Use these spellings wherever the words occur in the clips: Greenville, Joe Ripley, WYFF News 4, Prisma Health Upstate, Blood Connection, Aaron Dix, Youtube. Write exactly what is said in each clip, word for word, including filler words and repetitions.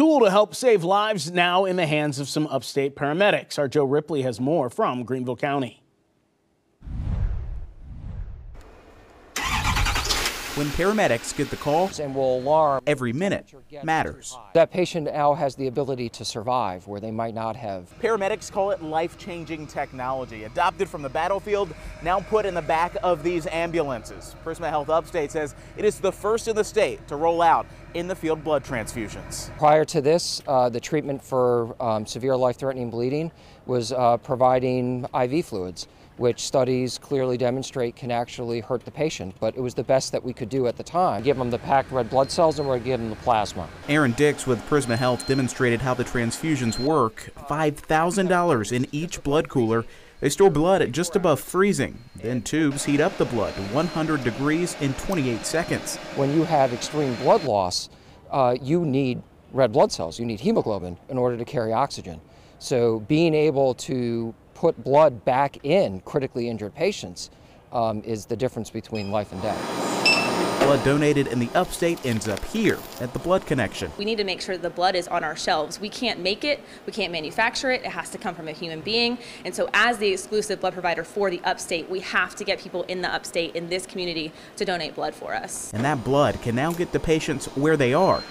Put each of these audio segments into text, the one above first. tool to help save lives now in the hands of some upstate paramedics. Our Joe Ripley has more from Greenville County. When paramedics get the call, and will alarm, every minute matters. That patient now has the ability to survive where they might not have. Paramedics call it life-changing technology, adopted from the battlefield, now put in the back of these ambulances. Prisma Health Upstate says it is the first in the state to roll out in-the-field blood transfusions. Prior to this, uh, the treatment for um, severe life-threatening bleeding was uh, providing I V fluids, which studies clearly demonstrate can actually hurt the patient, but it was the best that we could do at the time. Give them the packed red blood cells and we're gonna give them the plasma. Aaron Dix with Prisma Health demonstrated how the transfusions work. five thousand dollars in each blood cooler. They store blood at just above freezing. Then tubes heat up the blood to one hundred degrees in twenty-eight seconds. When you have extreme blood loss, uh, you need red blood cells. You need hemoglobin in order to carry oxygen. So being able to put blood back in critically injured patients um, is the difference between life and death. Blood donated in the upstate ends up here at the Blood Connection. We need to make sure the blood is on our shelves. We can't make it, we can't manufacture it, it has to come from a human being. And so as the exclusive blood provider for the upstate, we have to get people in the upstate, in this community, to donate blood for us. And that blood can now get the patients where they are,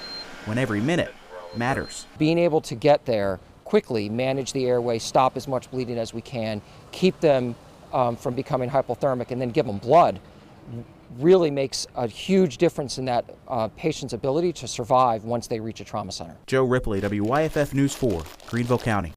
when every minute matters. Being able to get there quickly, manage the airway, stop as much bleeding as we can, keep them um, from becoming hypothermic, and then give them blood really makes a huge difference in that uh, patient's ability to survive once they reach a trauma center. Joe Ripley, W Y F F News four, Greenville County.